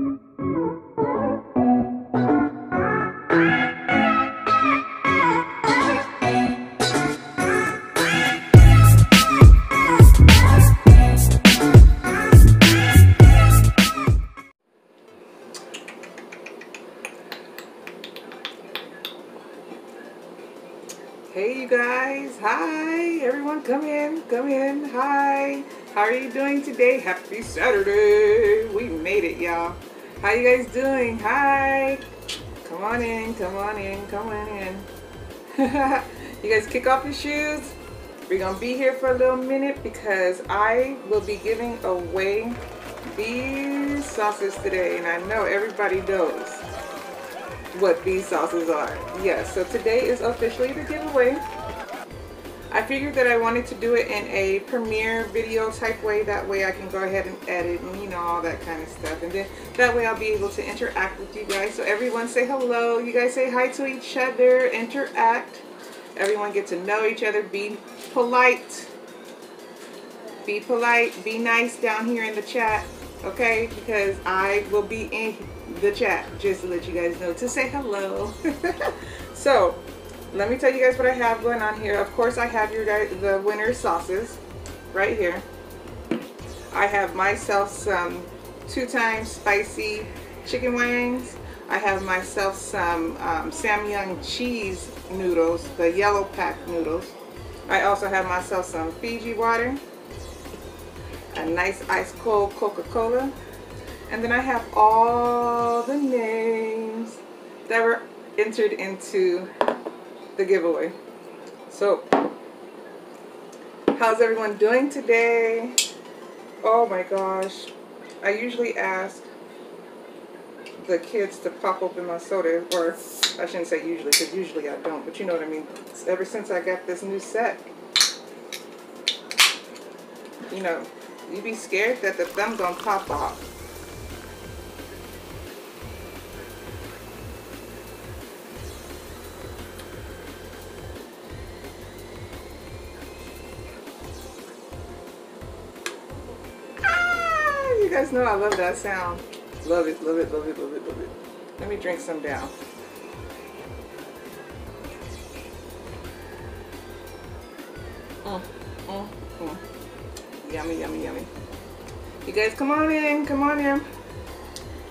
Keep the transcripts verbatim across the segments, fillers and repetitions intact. Hey you guys, hi everyone, come in, come in, hi, how are you doing today? Happy Saturday, we made it y'all. How you guys doing? Hi, come on in, come on in, come on in. You guys kick off your shoes, we're gonna be here for a little minute because I will be giving away these sauces today and I know everybody knows what these sauces are. Yes, so today is officially the giveaway. I figured that I wanted to do it in a premiere video type way, that way I can go ahead and edit and you know all that kind of stuff, and then that way I'll be able to interact with you guys. So everyone say hello, you guys say hi to each other, interact, everyone get to know each other, be polite, be polite, be nice down here in the chat, okay, because I will be in the chat just to let you guys know to say hello. So let me tell you guys what I have going on here. Of course I have your guys the winner sauces right here. I have myself some two times spicy chicken wings. I have myself some um, Samyang cheese noodles, the yellow pack noodles. I also have myself some Fiji water, a nice ice cold Coca-Cola. And then I have all the names that were entered into the giveaway. So, how's everyone doing today? Oh my gosh. I usually ask the kids to pop open my soda, or I shouldn't say usually, because usually I don't, but you know what I mean. Ever since I got this new set, you know, you'd be scared that the thumb's gonna pop off. You guys know I love that sound. Love it, love it, love it, love it, love it. Let me drink some down. Mm, mm, mm. Yummy, yummy, yummy. You guys come on in, come on in.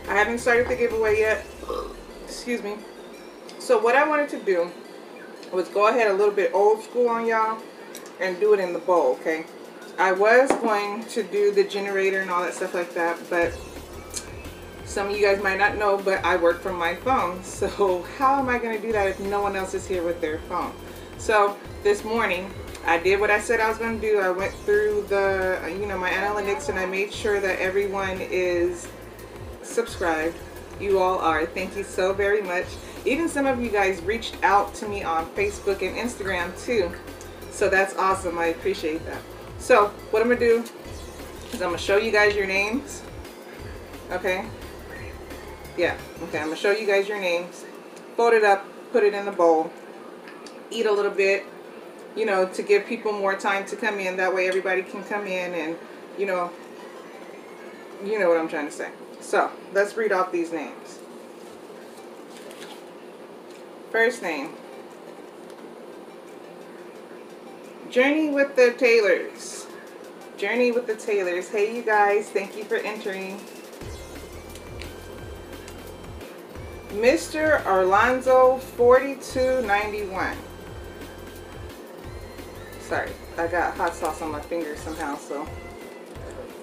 I haven't started the giveaway yet. Excuse me. So what I wanted to do was go ahead a little bit old school on y'all and do it in the bowl, okay? I was going to do the generator and all that stuff like that, but some of you guys might not know, but I work from my phone. So how am I going to do that if no one else is here with their phone? So this morning I did what I said I was going to do. I went through the, you know, my analytics and I made sure that everyone is subscribed. You all are. Thank you so very much. Even some of you guys reached out to me on Facebook and Instagram too. So that's awesome. I appreciate that. So what I'm gonna do is I'm gonna show you guys your names, okay? Yeah, okay, I'm gonna show you guys your names, fold it up, put it in the bowl, eat a little bit, you know, to give people more time to come in, that way everybody can come in and, you know, you know what I'm trying to say. So let's read off these names. First name. Journey with the Taylors. Journey with the Taylors. Hey you guys, thank you for entering. Mister Orlando forty-two ninety-one. Sorry, I got hot sauce on my fingers somehow, so.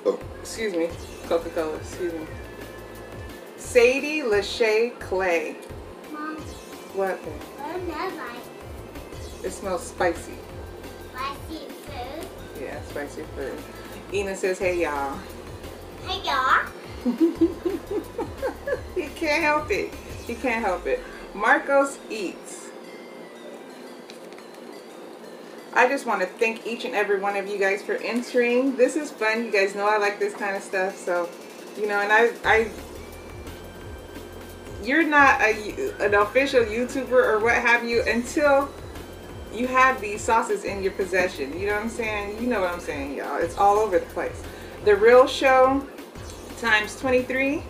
Oh, excuse me. Coca-Cola, excuse me. Sadie Lachey Clay. Mom. What? Oh, no, like. It smells spicy. Spicy food. Yeah, spicy food. Ina says, hey y'all. Hey y'all. He can't help it. He can't help it. Marcos Eats. I just want to thank each and every one of you guys for entering. This is fun. You guys know I like this kind of stuff. So, you know, and I, I you're not a, an official YouTuber or what have you until you have these sauces in your possession. You know what I'm saying? You know what I'm saying, y'all. It's all over the place. The Real Show times twenty-three.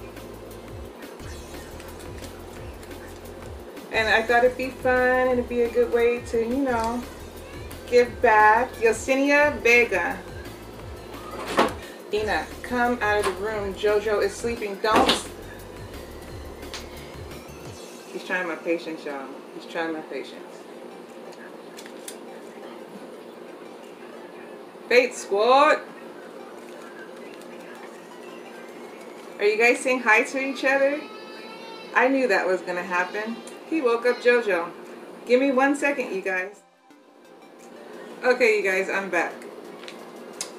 And I thought it'd be fun and it'd be a good way to, you know, give back. Yesenia Vega. Dina, come out of the room. Jojo is sleeping. Don't. He's trying my patience, y'all. He's trying my patience. Fate Squad. Are you guys saying hi to each other? I knew that was gonna happen. He woke up Jojo. Give me one second, you guys. Okay, you guys, I'm back.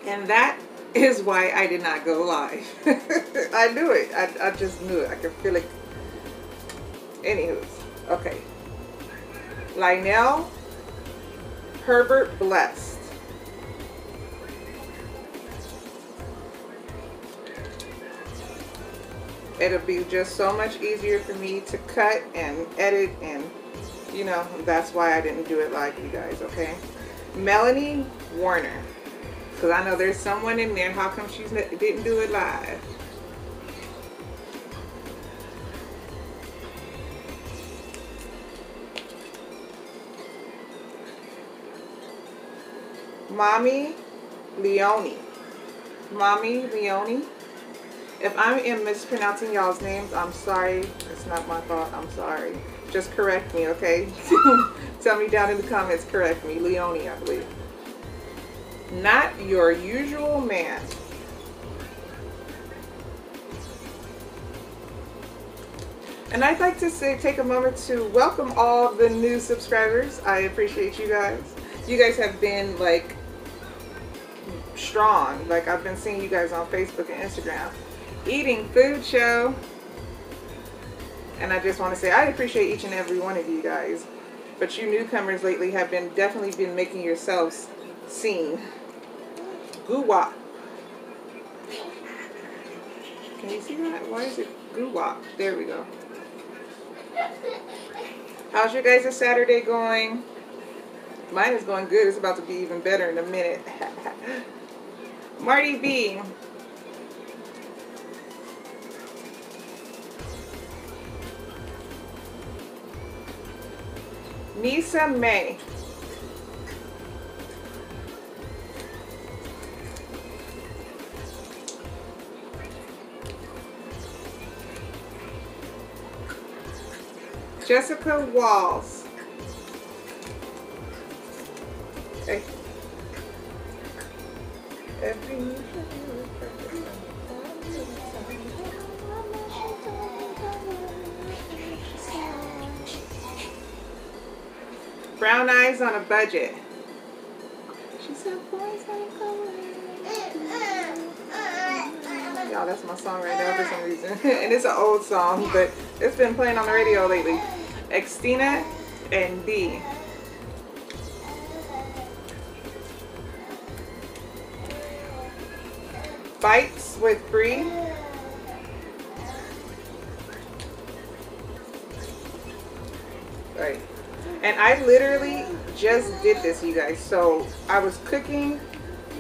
And that is why I did not go live. I knew it. I, I just knew it. I could feel it. Anywho, okay. Lionel Herbert Blessed. It'll be just so much easier for me to cut and edit, and you know, that's why I didn't do it live, you guys, okay? Melanie Warner, because I know there's someone in there. How come she didn't do it live? Mommy Leone. Mommy Leone. If I am mispronouncing y'all's names, I'm sorry. It's not my fault. I'm sorry. Just correct me, okay? Tell me down in the comments. Correct me. Leone, I believe. Not your usual man. And I'd like to say, take a moment to welcome all the new subscribers. I appreciate you guys. You guys have been, like, strong. Like, I've been seeing you guys on Facebook and Instagram. Eating food show, and I just want to say I appreciate each and every one of you guys, but you newcomers lately have been definitely been making yourselves seen. Guwap, can you see that? Why is it guwap? There we go. How's your guys' Saturday going? Mine is going good. It's about to be even better in a minute. Marty B. Nisa May. Jessica Walls. Okay. Every Brown Eyes on a Budget. She said, boys ain't going. Y'all, that's my song right now for some reason. And it's an old song, but it's been playing on the radio lately. Xtina and D. Bites with Bree. Right. And I literally just did this, you guys. So I was cooking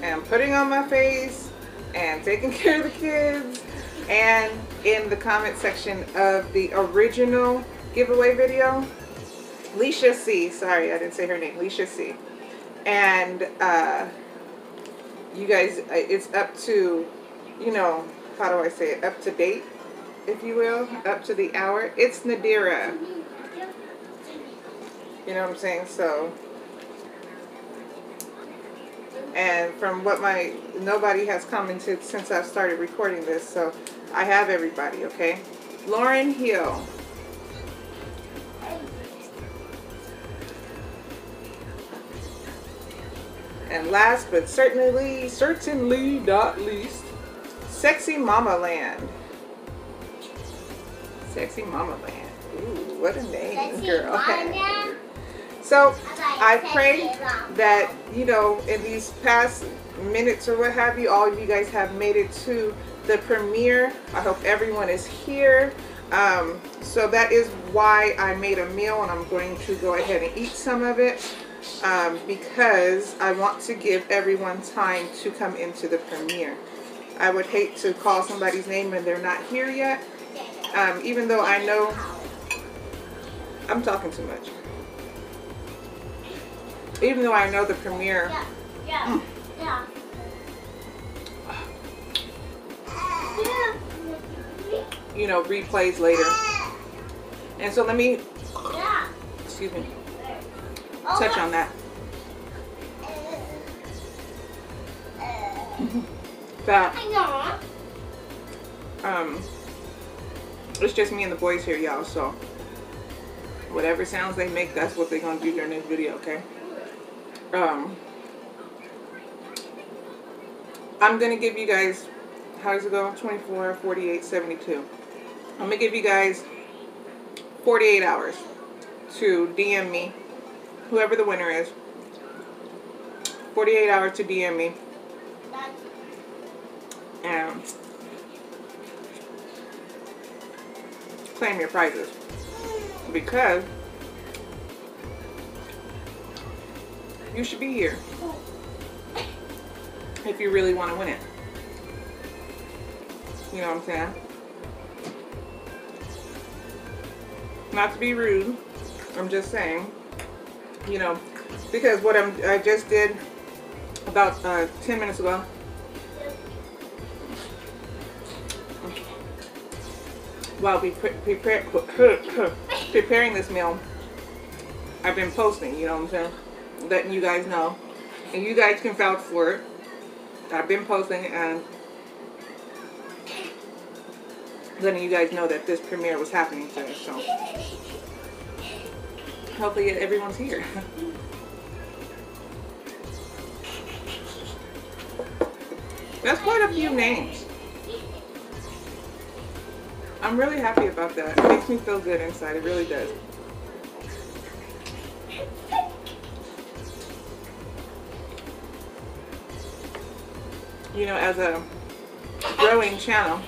and putting on my face and taking care of the kids. And in the comment section of the original giveaway video, Leisha C. Sorry, I didn't say her name. Leisha C. And uh, you guys, it's up to, you know, how do I say it? Up to date, if you will. Up to the hour. It's Nadira. You know what I'm saying? So, and from what my, nobody has commented since I've started recording this, so I have everybody, okay? Lauren Hill. And last but certainly, certainly not least, Sexy Mama Land. Sexy Mama Land. Ooh, what a name, girl. Okay. So I pray that, you know, in these past minutes or what have you, all of you guys have made it to the premiere. I hope everyone is here. Um, so that is why I made a meal, and I'm going to go ahead and eat some of it um, because I want to give everyone time to come into the premiere. I would hate to call somebody's name and they're not here yet, um, even though I know I'm talking too much. Even though I know the premiere. Yeah. Yeah. Mm. Yeah. You know, replays later. And so let me, yeah. excuse me, oh, touch on that. That, um, it's just me and the boys here, y'all, so whatever sounds they make, that's what they're gonna do during this video, okay? Um, I'm gonna give you guys, how does it go? twenty-four, forty-eight, seventy-two. I'm gonna give you guys forty-eight hours to D M me, whoever the winner is. forty-eight hours to D M me. And claim your prizes. Because you should be here if you really want to win it. You know what I'm saying? Not to be rude, I'm just saying, you know, because what I'm, I just did about uh, ten minutes ago, while we pre prepare, preparing this meal, I've been posting, you know what I'm saying? Letting you guys know. And you guys can vouch for it. I've been posting and letting you guys know that this premiere was happening today, so hopefully everyone's here. That's quite a few names. I'm really happy about that. It makes me feel good inside, it really does. You know, as a growing channel,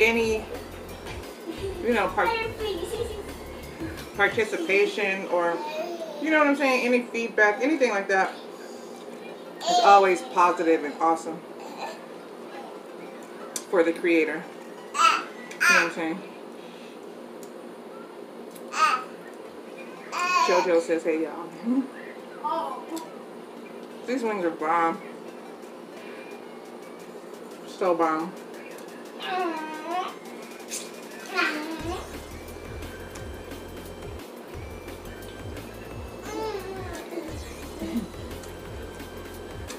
any, you know, part participation or, you know what I'm saying, any feedback, anything like that is always positive and awesome for the creator. You know what I'm saying? JoJo says, hey y'all. These wings are bomb. So bomb.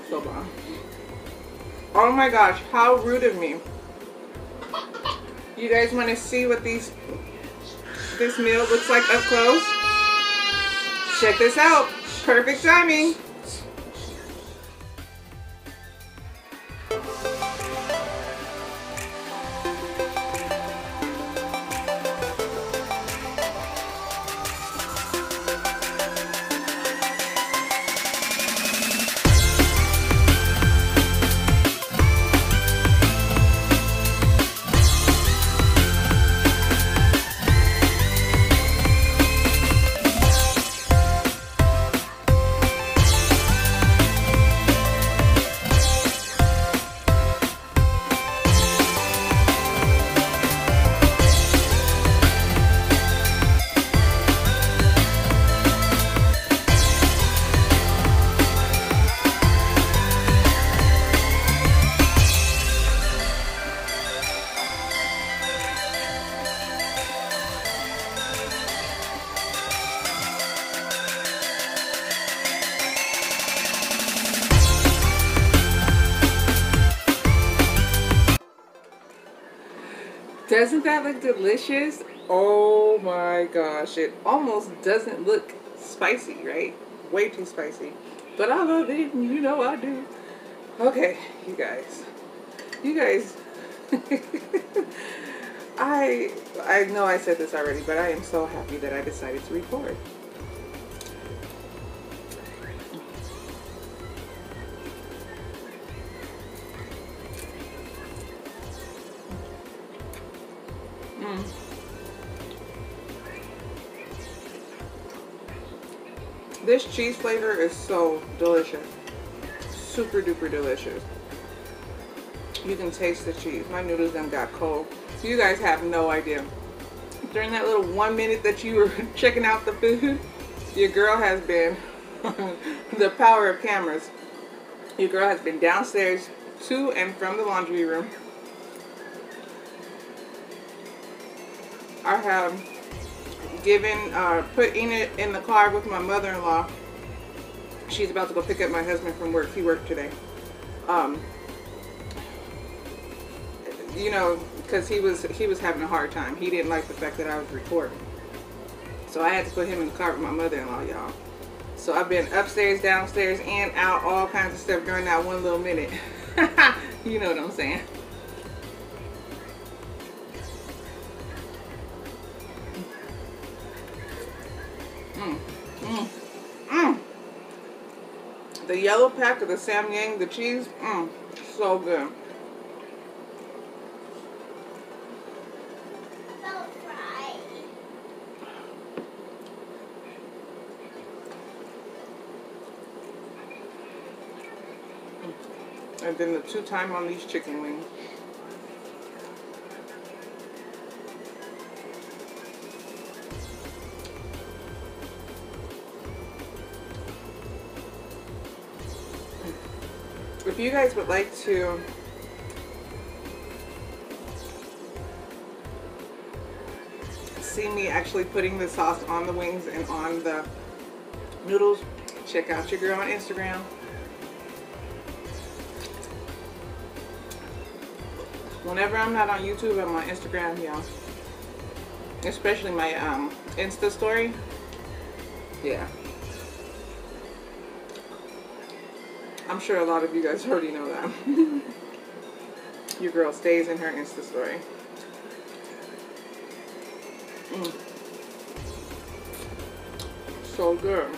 So bomb. Oh my gosh, how rude of me. You guys want to see what these this meal looks like up close? Check this out. Perfect timing. Doesn't that look delicious? Oh my gosh, it almost doesn't look spicy, right? Way too spicy. But I love it, and you know I do. Okay, you guys. You guys. I I know I said this already, but I am so happy that I decided to record. This cheese flavor is so delicious. Super duper delicious. You can taste the cheese. My noodles done got cold. You guys have no idea. during that little one minute that you were checking out the food, your girl has been, the power of cameras, your girl has been downstairs to and from the laundry room. I have given, uh, put Enid in the car with my mother-in-law. She's about to go pick up my husband from work. He worked today. Um, you know, because he was, he was having a hard time. He didn't like the fact that I was recording. So I had to put him in the car with my mother-in-law, y'all. So I've been upstairs, downstairs, in, out, all kinds of stuff during that one little minute. You know what I'm saying. Mm, mm, mm. The yellow pack of the Samyang, the cheese, mm, so good. So fried. And then the two time on these chicken wings. If you guys would like to see me actually putting the sauce on the wings and on the noodles, check out your girl on Instagram. Whenever I'm not on YouTube, I'm on Instagram, y'all. Especially my um, Insta story. Yeah. I'm sure a lot of you guys already know that. Your girl stays in her Insta story. Mm. So good.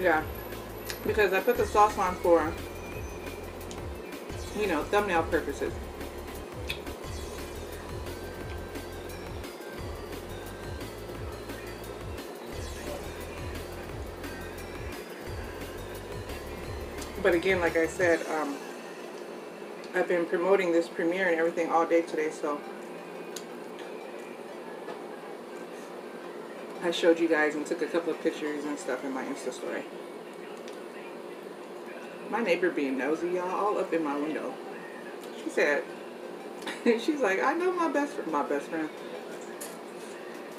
Yeah, because I put the sauce on for, you know, thumbnail purposes. But again, like I said, um, I've been promoting this premiere and everything all day today, so I showed you guys and took a couple of pictures and stuff in my Insta story. My neighbor being nosy, y'all, all up in my window. She said, she's like, I know my best friend, my best friend.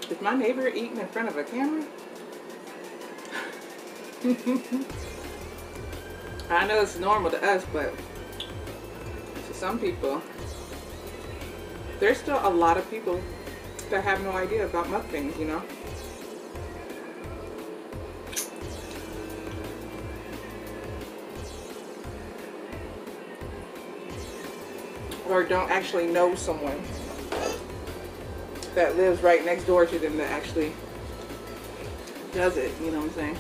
Is my neighbor eating in front of a camera? I know it's normal to us, but to some people, there's still a lot of people that have no idea about mukbangs, you know? Or don't actually know someone that lives right next door to them that actually does it, you know what I'm saying?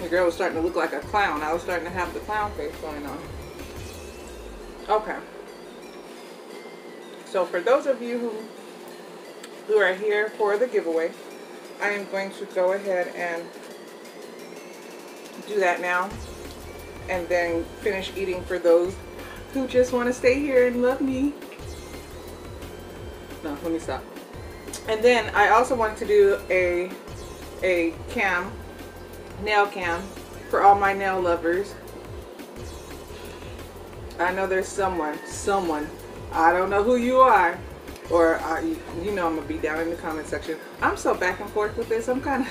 The girl was starting to look like a clown. I was starting to have the clown face going on. Okay. So for those of you who, who are here for the giveaway, I am going to go ahead and do that now and then finish eating for those who just want to stay here and love me. No, let me stop. And then I also want to do a a cam, nail cam, for all my nail lovers. I know there's someone, someone, I don't know who you are, or I, you know I'm gonna be down in the comment section. I'm so back and forth with this. I'm kind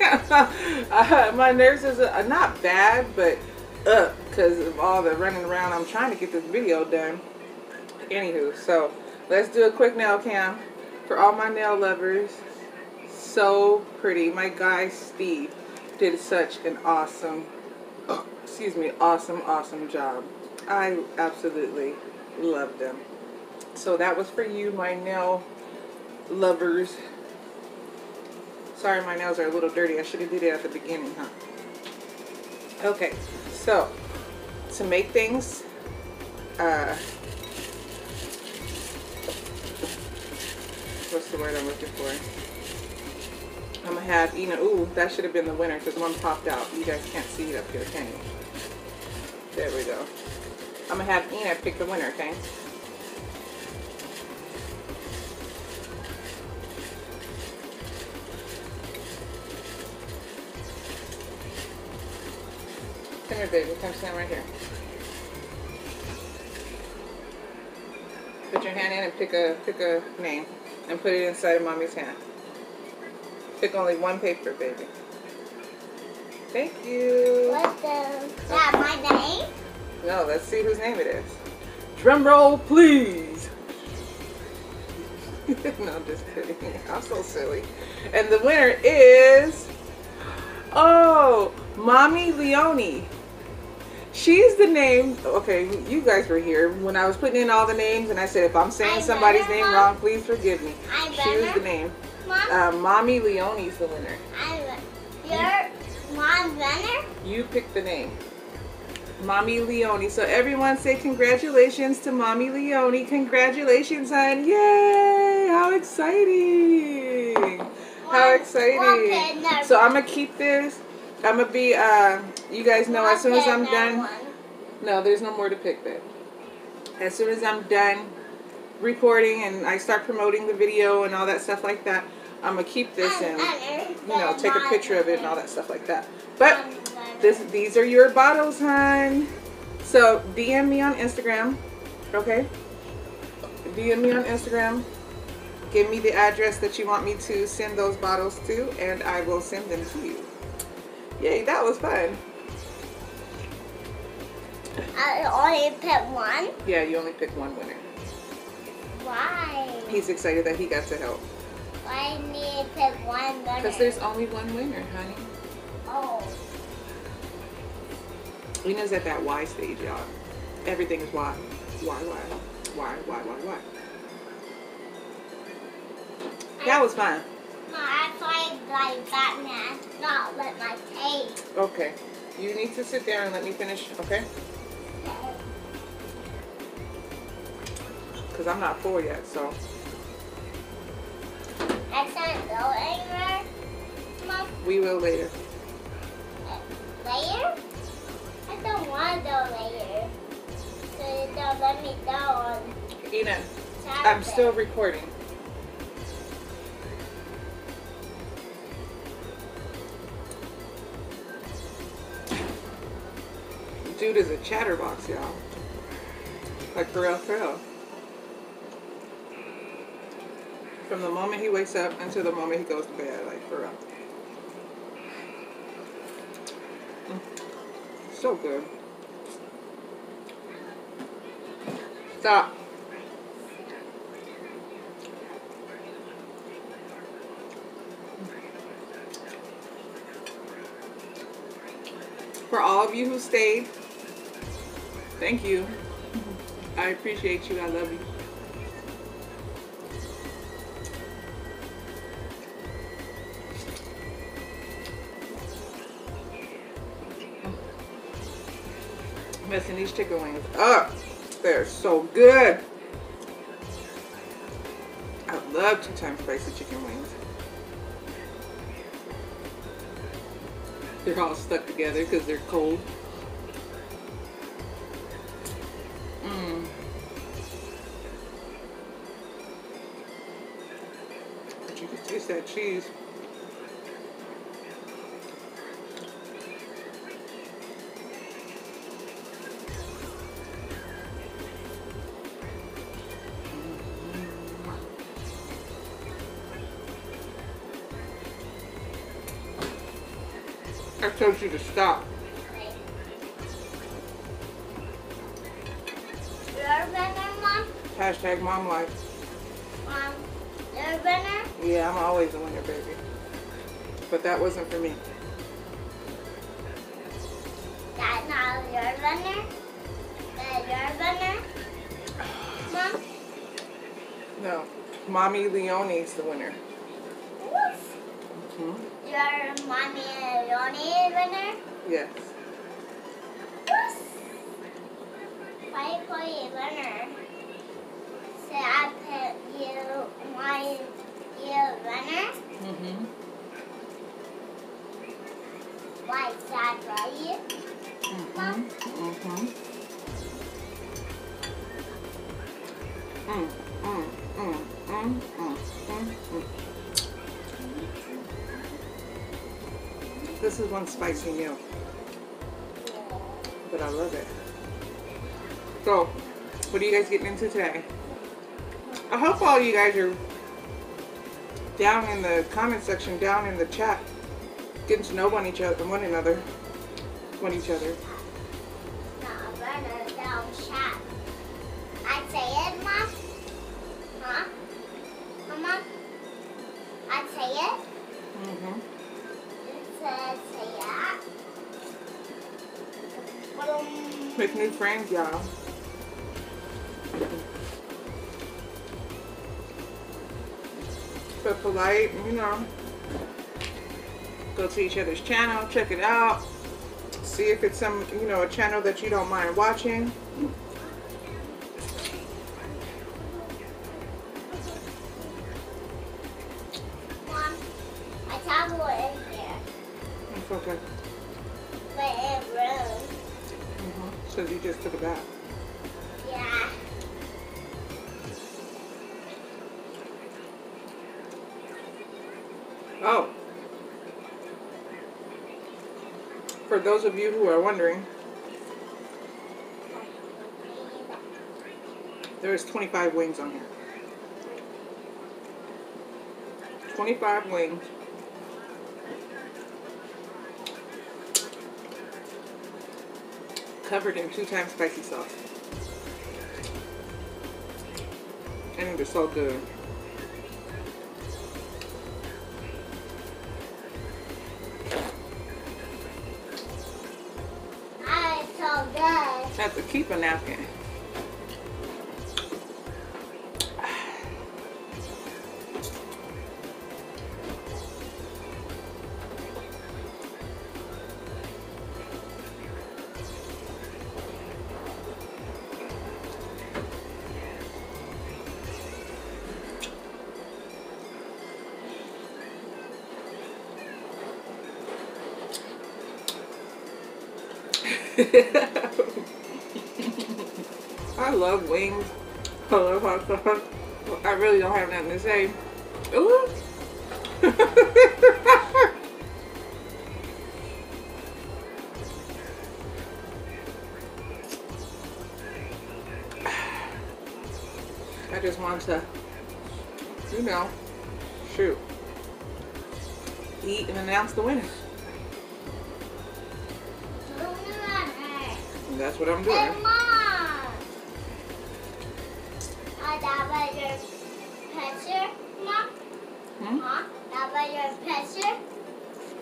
of, uh, my nerves is uh, not bad, but up because of all the running around. I'm trying to get this video done. Anywho, so let's do a quick nail cam for all my nail lovers. So pretty. My guy Steve did such an awesome, oh, excuse me, awesome, awesome job. I absolutely loved them. So that was for you, my nail lovers. Sorry, my nails are a little dirty. I should have did it at the beginning, huh? Okay, so to make things uh, what's the word I'm looking for? I'm gonna have, you know, ooh, that should have been the winner because one popped out. You guys can't see it up here, can you? There we go. I'm going to have Ina pick the winner, okay? Come here, baby. Come stand right here. Put your hand in and pick a pick a name and put it inside of mommy's hand. Pick only one paper, baby. Thank you. What's the... Is that my name? No, let's see whose name it is. Drum roll, please. No, I'm just kidding. I'm so silly. And the winner is... Oh, Mommy Leone. She's the name. Okay, you guys were here when I was putting in all the names, and I said if I'm saying I somebody's better, name Mom. wrong, please forgive me. I she better. was the name. Mom? Uh, Mommy Leone's the winner. I, your mom's winner? You picked the name. Mommy Leone. So everyone say congratulations to Mommy Leone. Congratulations, hon. Yay! How exciting! How exciting! So I'm gonna keep this. I'm gonna be. Uh, you guys know as soon as I'm done. No, there's no more to pick, babe. As soon as I'm done recording and I start promoting the video and all that stuff like that, I'm gonna keep this and, you know, take a picture of it and all that stuff like that. But this, these are your bottles, hon. So D M me on Instagram, okay? D M me on Instagram. Give me the address that you want me to send those bottles to, and I will send them to you. Yay, that was fun. I only picked one? Yeah, you only picked one winner. Why? He's excited that he got to help. Why me pick one winner? Because there's only one winner, honey. Oh. Lena's at that why stage, y'all. Everything is why. Why, why, why, why, why, why. That was fun. No, I played like Batman, not with my tape. Okay. You need to sit there and let me finish, okay? Because I'm not full yet, so. I can't go anywhere, Mom? We will later. Later? I don't want to go later. So you don't let me go on Ina, Saturday. I'm still recording. Dude is a chatterbox, y'all. Like Pharrell Pharrell. From the moment he wakes up until the moment he goes to bed, like Pharrell. Mm. So good. Stop. For all of you who stayed, thank you. I appreciate you. I love you. I'm messing these chicken wings up. They're so good. I love two times spicy chicken wings. They're all stuck together because they're cold. That cheese. I told you to stop. You're better, Mom? Hashtag mom life. Mom, you're better? Yeah, I'm always a winner, baby. But that wasn't for me. That's not your winner? That's your winner? Mom? No. Mommy Leone's the winner. What? Mm-hmm. Your Mommy Leone winner? Yes. What? Why call you winner? So I put you my... You're a runner? Mm-hmm. like that, right? Mm-hmm. Mm-hmm. Mm, mm, mm, mm, mm, mm, mm. This is one spicy meal, but I love it. So, what are you guys getting into today? I hope all you guys are down in the comment section, down in the chat, getting to know one each other, one another, one each other. No, we're down chat. I say it, Mom. Huh? Mama. I say it. Mhm. Say it. Make new friends, y'all. But polite, you know, go to each other's channel, check it out, see if it's some, you know, a channel that you don't mind watching. Mom, my towel is there. It's okay. But it ruined. Mm-hmm. So you just took it back. Yeah. Oh, for those of you who are wondering, there's twenty-five wings on here. twenty-five wings. Covered in two times spicy sauce. And they're so good. Have to keep a napkin. I love wings. I love hot sauce. I really don't have nothing to say. Ooh. I just want to, you know, shoot, eat and announce the winner. And that's what I'm doing. That was your pressure, Mom? Hmm? Mom? That was your pressure,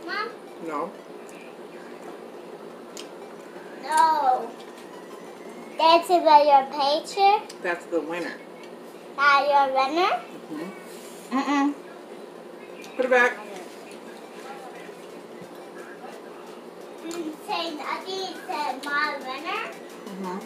Mom? No. No. That's about your picture? That's the winner. That your winner? Mm-hmm. Mm-mm. Put it back. Say nothing, said my winner? Mm-hmm.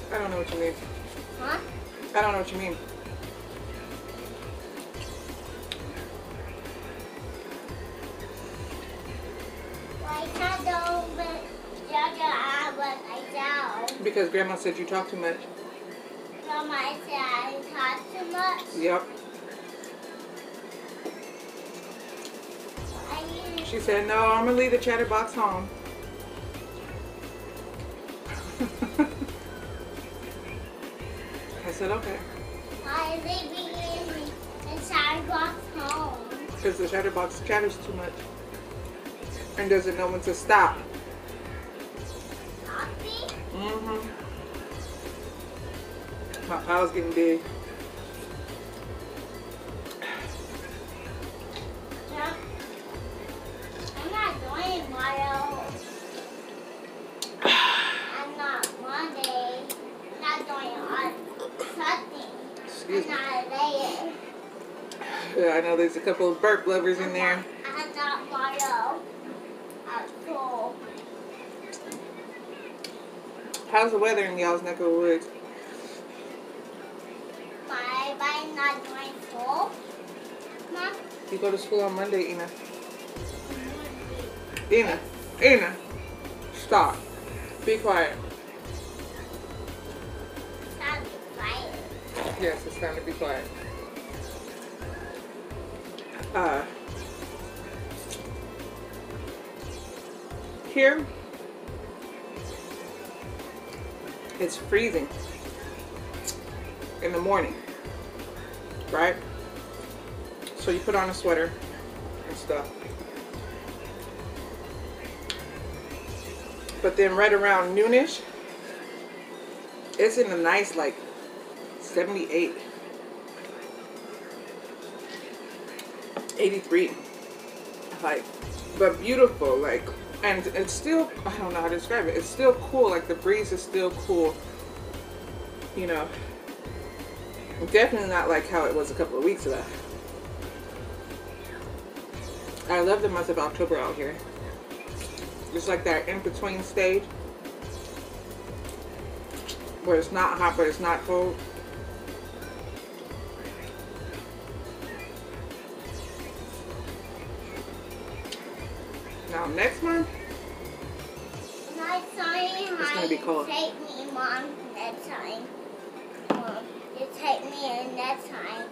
I don't know what you mean. Huh? I don't know what you mean. Why can't I do what I do? Because Grandma said you talk too much. Grandma said I talk too much? Yep. I... She said, no, I'm going to leave the chatterbox home. I said, okay. Why is it being the chatterbox home? Because the chatterbox chatters too much and doesn't know when to stop. Stopping? Mm-hmm. My pile's getting big. Yeah. I'm not doing tomorrow. I'm not Monday. I'm not doing all something. Excuse me. Yeah, I know there's a couple of burp lovers in there. How's the weather in y'all's neck of the woods? My body's not doing full. You go to school on Monday, Ina. Ina, Ina, stop. Be quiet. It's time to be quiet. Yes, it's time to be quiet. Uh, here, it's freezing in the morning, right? So you put on a sweater and stuff. But then right around noonish, it's in the nice like seventy-eight, eighty-three, like, but beautiful, like, and it's still, I don't know how to describe it, it's still cool, like the breeze is still cool, you know, definitely not like how it was a couple of weeks ago. I love the month of October out here. It's like that in-between stage where it's not hot but it's not cold. Now next month, my it's going to be cold. Take me, Mom, next time. Mom, you take me in next time.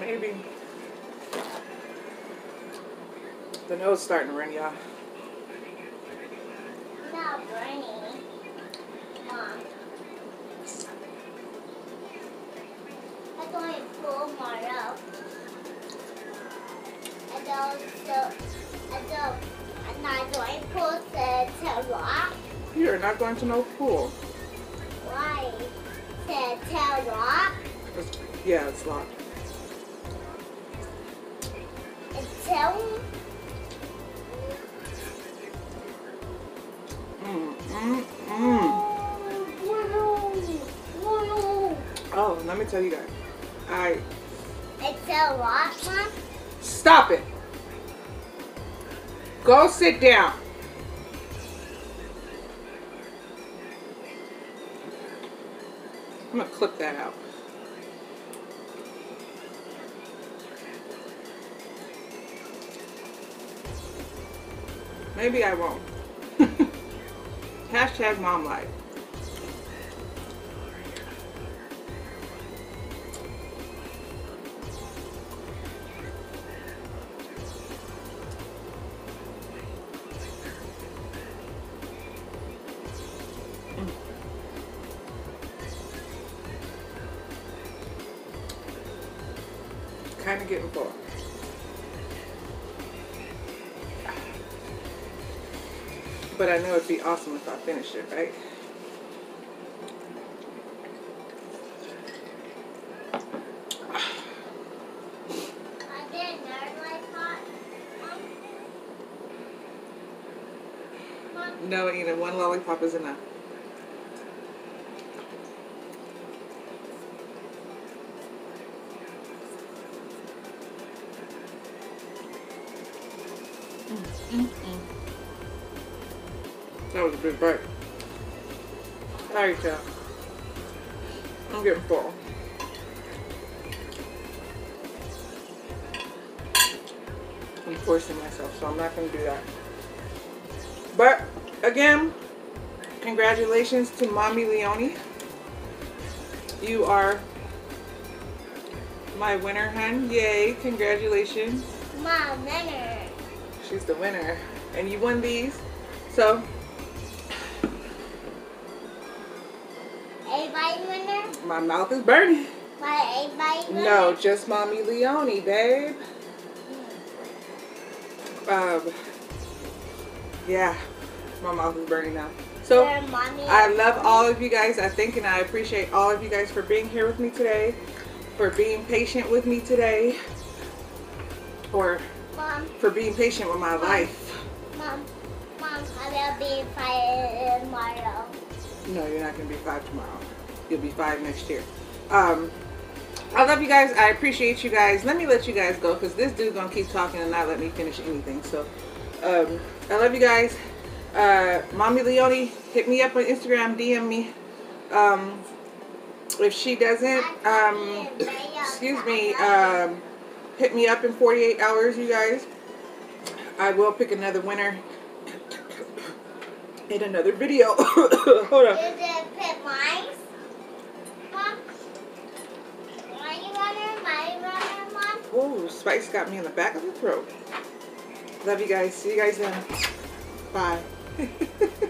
Maybe. The nose starting to run, y'all. It's not running, Mom. I'm going to pull more up. I don't, don't. I don't, I'm not going pool to, to rock. You're not going to no pool. Why? To, to rock? It's, yeah, it's locked. Until? Mm, mm, mm. Oh, let me tell you guys. I... Until rock, Mom? Stop it! Go sit down. I'm gonna clip that out. Maybe I won't. Hashtag mom life. Kind of getting full. But I know it'd be awesome if I finished it, right? I did nerd life hot. Mom? No, Ina, one lollipop is enough. Mm-mm. That was a big bite. Alright, y'all. I'm getting full. I'm forcing myself, so I'm not going to do that. But, again, congratulations to Mommy Leonie. You are my winner, hun. Yay, congratulations. My winner. She's the winner, and you won these. So, everybody winner. My mouth is burning. My everybody winner. No, just Mommy Leonie, babe. Um, yeah, my mouth is burning now. So, I love all of you guys. I think, and I appreciate all of you guys for being here with me today, for being patient with me today, or. Mom, for being patient with my Mom, life. Mom, Mom, I will be five tomorrow. No, you're not going to be five tomorrow. You'll be five next year. um I love you guys. I appreciate you guys. Let me let you guys go because this dude's gonna keep talking and not let me finish anything. So um I love you guys. uh Mommy Leone, hit me up on Instagram, D M me. Um if she doesn't, um excuse me, um hit me up in forty-eight hours, you guys. I will pick another winner in another video. Hold on. Is it pit mice? Mom? My runner, my runner, Mom? Oh, Spice got me in the back of the throat. Love you guys. See you guys then. Bye.